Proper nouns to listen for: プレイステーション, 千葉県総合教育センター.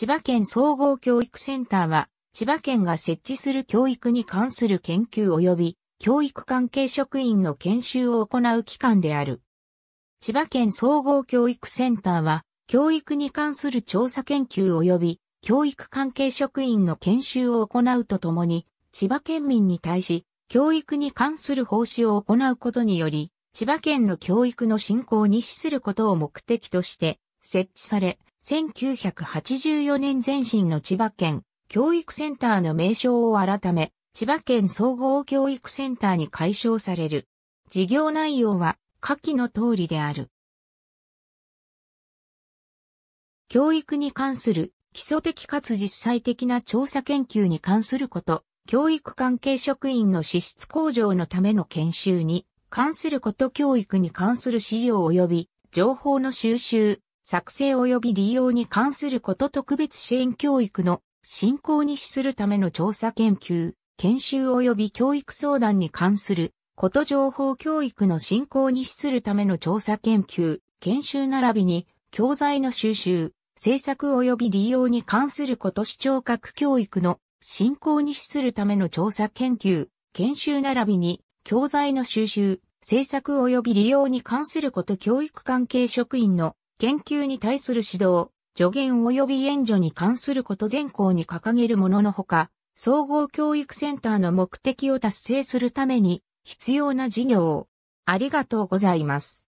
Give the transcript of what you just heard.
千葉県総合教育センターは、千葉県が設置する教育に関する研究及び教育関係職員の研修を行う機関である。千葉県総合教育センターは、教育に関する調査研究及び教育関係職員の研修を行うとともに、千葉県民に対し、教育に関する奉仕を行うことにより、千葉県の教育の振興に資することを目的として設置され、1984年前身の千葉県教育センターの名称を改め、千葉県総合教育センターに改称される。事業内容は下記の通りである。教育に関する基礎的かつ実際的な調査研究に関すること、教育関係職員の資質向上のための研修に関すること、教育に関する資料及び情報の収集、作成及び利用に関すること、特別支援教育の振興に資するための調査研究、研修及び教育相談に関すること、情報教育の振興に資するための調査研究、研修並びに教材の収集、制作及び利用に関すること、視聴覚教育の振興に資するための調査研究、研修並びに教材の収集、制作及び利用に関すること、教育関係職員の研究に対する指導、助言及び援助に関すること、全項に掲げるもののほか、総合教育センターの目的を達成するために必要な事業を。ありがとうございます。